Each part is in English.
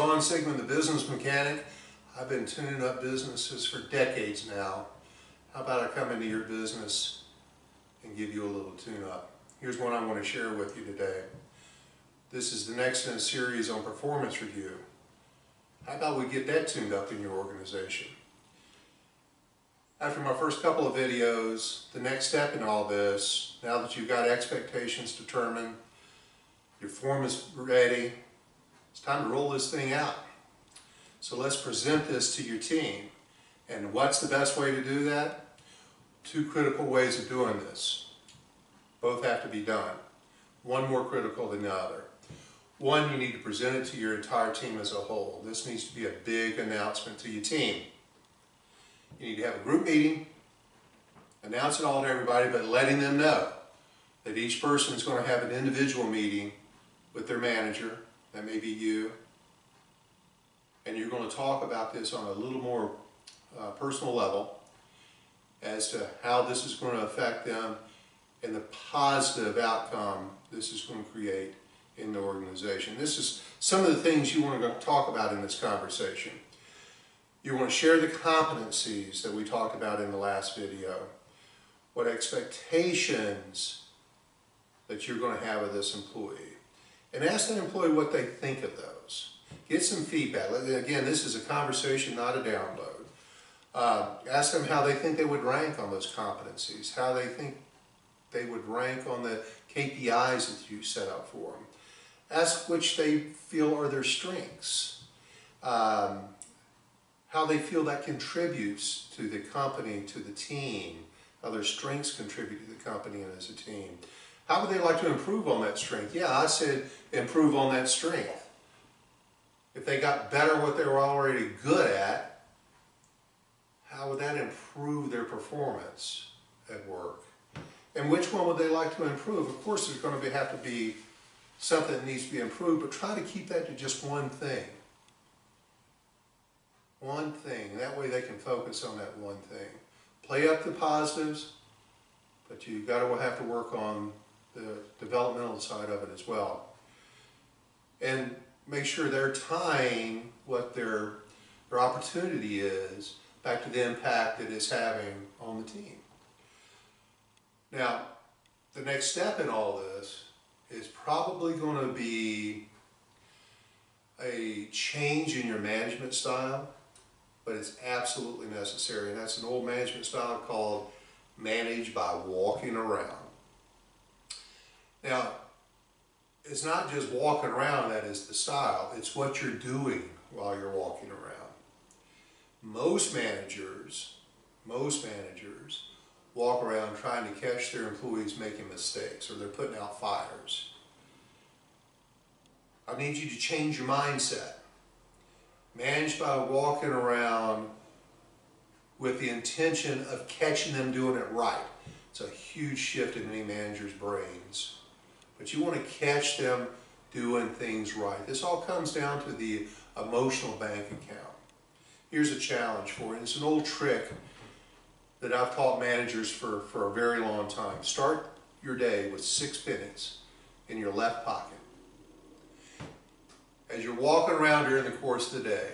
Vaughn Sigmon, The Business Mechanic. I've been tuning up businesses for decades now. How about I come into your business and give you a little tune-up? Here's one I want to share with you today. This is the next in a series on performance review. How about we get that tuned up in your organization? After my first couple of videos, the next step in all this, now that you've got expectations determined, your form is ready, it's time to roll this thing out. So let's present this to your team. And what's the best way to do that? Two critical ways of doing this. Both have to be done. One more critical than the other. One, you need to present it to your entire team as a whole. This needs to be a big announcement to your team. You need to have a group meeting, announce it all to everybody, but letting them know that each person is going to have an individual meeting with their manager, that may be you, and you're going to talk about this on a little more personal level as to how this is going to affect them and the positive outcome this is going to create in the organization. This is some of the things you want to talk about in this conversation. You want to share the competencies that we talked about in the last video, what expectations that you're going to have of this employee, and ask that employee what they think of those. Get some feedback. Again, this is a conversation, not a download. Ask them how they think they would rank on those competencies, how they think they would rank on the KPIs that you set out for them. Ask which they feel are their strengths, how they feel that contributes to the company, to the team, how their strengths contribute to the company and as a team. How would they like to improve on that strength? Yeah, I said improve on that strength. If they got better at what they were already good at, how would that improve their performance at work? And which one would they like to improve? Of course, there's going to have to be something that needs to be improved, but try to keep that to just one thing. One thing. That way they can focus on that one thing. Play up the positives, but you've got to have to work on the developmental side of it as well. And make sure they're tying what their opportunity is back to the impact that it's having on the team. Now, the next step in all this is probably going to be a change in your management style, but it's absolutely necessary. And that's an old management style called manage by walking around. Now, it's not just walking around that is the style, it's what you're doing while you're walking around. Most managers walk around trying to catch their employees making mistakes, or they're putting out fires. I need you to change your mindset. Manage by walking around with the intention of catching them doing it right. It's a huge shift in any manager's brains. But you want to catch them doing things right. This all comes down to the emotional bank account. Here's a challenge for you. It's an old trick that I've taught managers for a very long time. Start your day with 6 pennies in your left pocket. As you're walking around during the course of the day,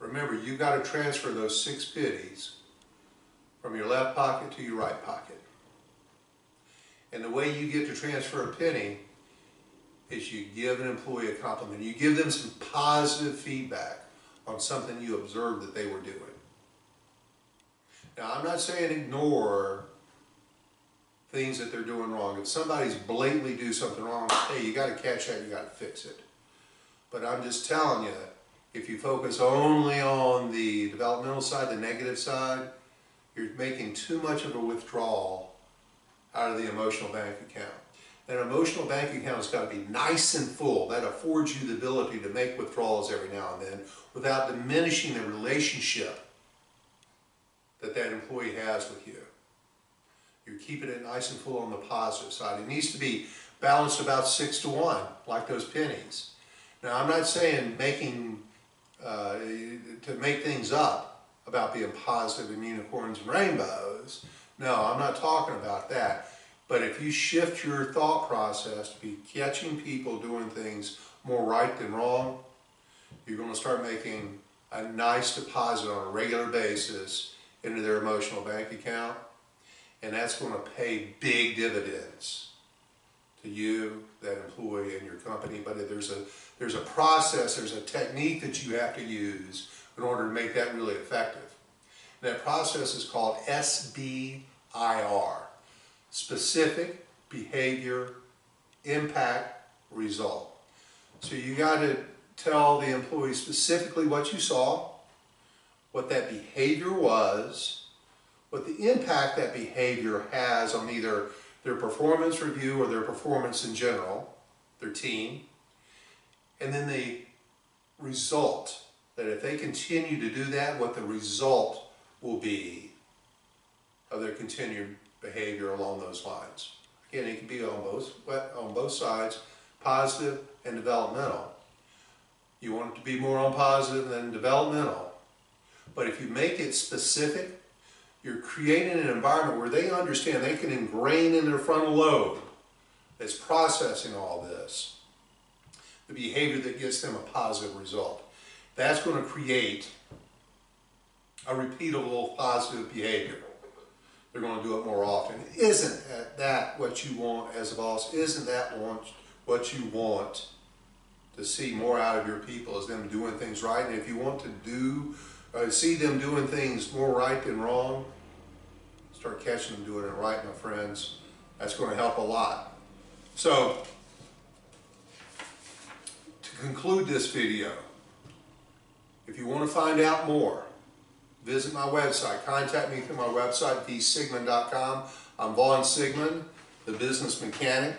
remember, you've got to transfer those 6 pennies from your left pocket to your right pocket. And the way you get to transfer a penny is you give an employee a compliment. You give them some positive feedback on something you observed that they were doing. Now, I'm not saying ignore things that they're doing wrong. If somebody's blatantly do something wrong, hey, you got to catch that, you got to fix it. But I'm just telling you, if you focus only on the developmental side, the negative side, you're making too much of a withdrawal out of the emotional bank account. That emotional bank account has got to be nice and full. That affords you the ability to make withdrawals every now and then without diminishing the relationship that that employee has with you. You're keeping it nice and full on the positive side. It needs to be balanced about 6 to 1, like those pennies. Now, I'm not saying to make things up about being positive and unicorns and rainbows. No, I'm not talking about that. But if you shift your thought process to be catching people doing things more right than wrong, you're want to start making a nice deposit on a regular basis into their emotional bank account, and that's going to pay big dividends to you, that employee, and your company. But there's a process, there's a technique that you have to use in order to make that really effective. And that process is called SBIR, Specific Behavior Impact Result. So you got to tell the employee specifically what you saw, what that behavior was, what the impact that behavior has on either their performance review or their performance in general, their team, and then the result, that if they continue to do that, what the result will be of their continued behavior along those lines. Again, it can be on both sides, positive and developmental. You want it to be more on positive than developmental. But if you make it specific, you're creating an environment where they understand, they can ingrain in their frontal lobe that's processing all this, the behavior that gets them a positive result. That's going to create a repeatable positive behavior. They're going to do it more often. Isn't that what you want as a boss? Isn't that what you want to see more out of your people, is them doing things right? And if you want to see them doing things more right than wrong, start catching them doing it right, my friends. That's going to help a lot. So, to conclude this video, if you want to find out more, visit my website. Contact me through my website, vsigmon.com. I'm Vaughn Sigmon, the Business Mechanic.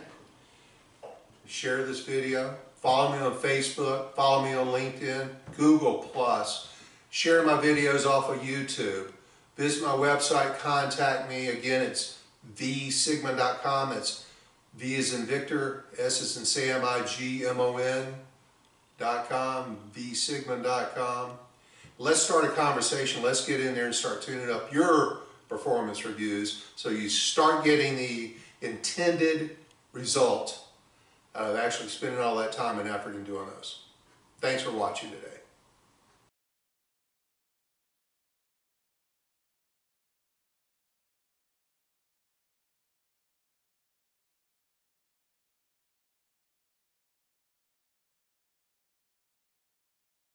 Share this video. Follow me on Facebook. Follow me on LinkedIn, Google+. Share my videos off of YouTube. Visit my website. Contact me. Again, it's vsigmon.com. It's V as in Victor, S as in Sam, IGMON.com, vsigmon.com. Let's start a conversation. Let's get in there and start tuning up your performance reviews so you start getting the intended result of actually spending all that time and effort in doing those. Thanks for watching today.